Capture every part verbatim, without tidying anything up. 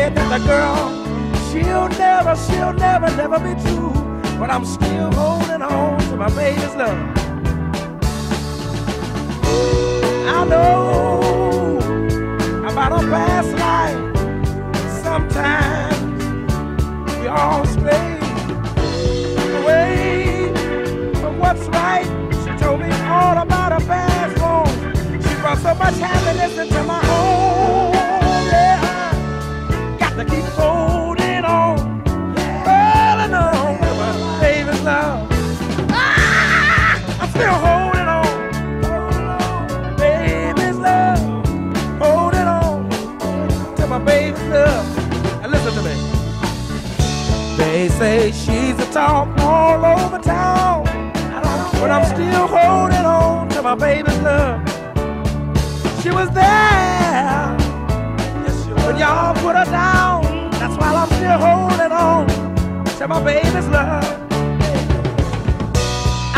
said that the girl, she'll never, she'll never, never be true. But I'm still holding on to my baby's love. I know about a past life. Sometimes we all stay away from what's right. She told me all about her past wrong. She brought so much happiness into my own. Yeah, got to keep holding on, holding on to my baby's love. Ah, I'm still holding. They say she's a talk all over town, but I'm still holding on to my baby's love. She was there, but y'all put her down. That's why I'm still holding on to my baby's love.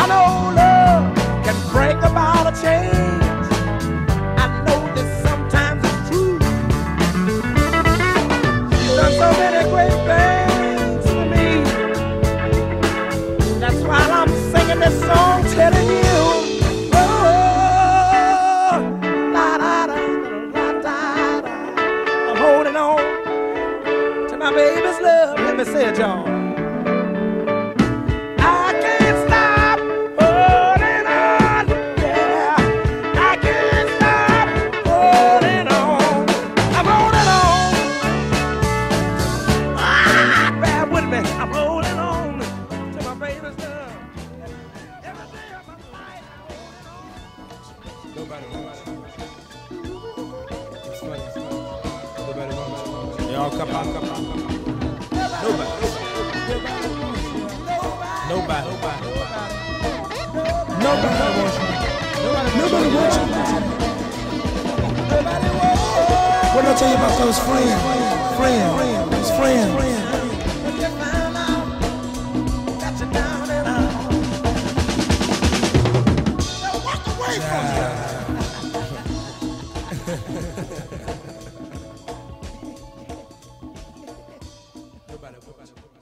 I know love can bring about a change. I know this sometimes is true. She's done so many great things. This song telling you, oh, la, da, da, da, da, da. I'm holding on to my baby's love. Let me say it, y'all. I can't stop holding on, yeah. I can't stop holding on. I'm holding on. Ah, bear with me. I'm holding on to my baby's love. Nobody, nobody, nobody wants you. Nobody wants you. What did I tell you about those friends? Friends, those friends. Walk away from you. Nobody, nobody, nobody.